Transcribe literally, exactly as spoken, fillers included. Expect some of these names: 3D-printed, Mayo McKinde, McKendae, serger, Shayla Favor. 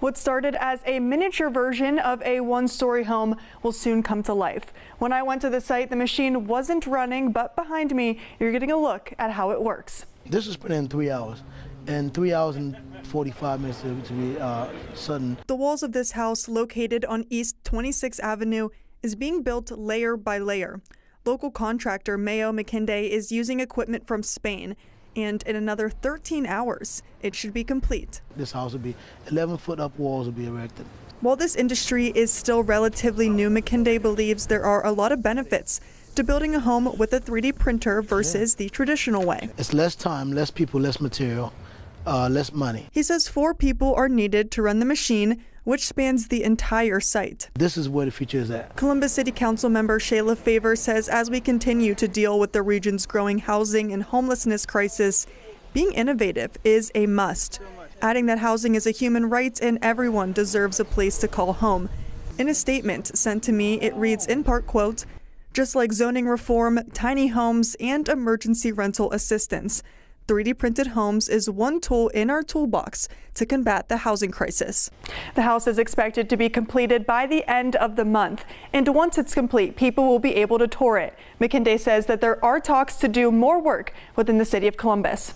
What started as a miniature version of a one-story home will soon come to life. When I went to the site, the machine wasn't running, but behind me, you're getting a look at how it works. This was put in three hours. And three hours and forty-five minutes to be uh, sudden. The walls of this house, located on East twenty-sixth Avenue, is being built layer by layer. Local contractor Mayo McKinde is using equipment from Spain, and in another thirteen hours, it should be complete. This house will be eleven foot up walls will be erected. While this industry is still relatively new, McKendae believes there are a lot of benefits to building a home with a three D printer versus yeah. the traditional way. It's less time, less people, less material. Uh, less money. He says four people are needed to run the machine, which spans the entire site. This is where the future is at. Columbus City Council member Shayla Favor says as we continue to deal with the region's growing housing and homelessness crisis, being innovative is a must, adding that housing is a human right and everyone deserves a place to call home. In a statement sent to me, it reads in part, quote, "Just like zoning reform, tiny homes, and emergency rental assistance, three D printed homes is one tool in our toolbox to combat the housing crisis." The house is expected to be completed by the end of the month, and once it's complete, people will be able to tour it. McKendae says that there are talks to do more work within the city of Columbus.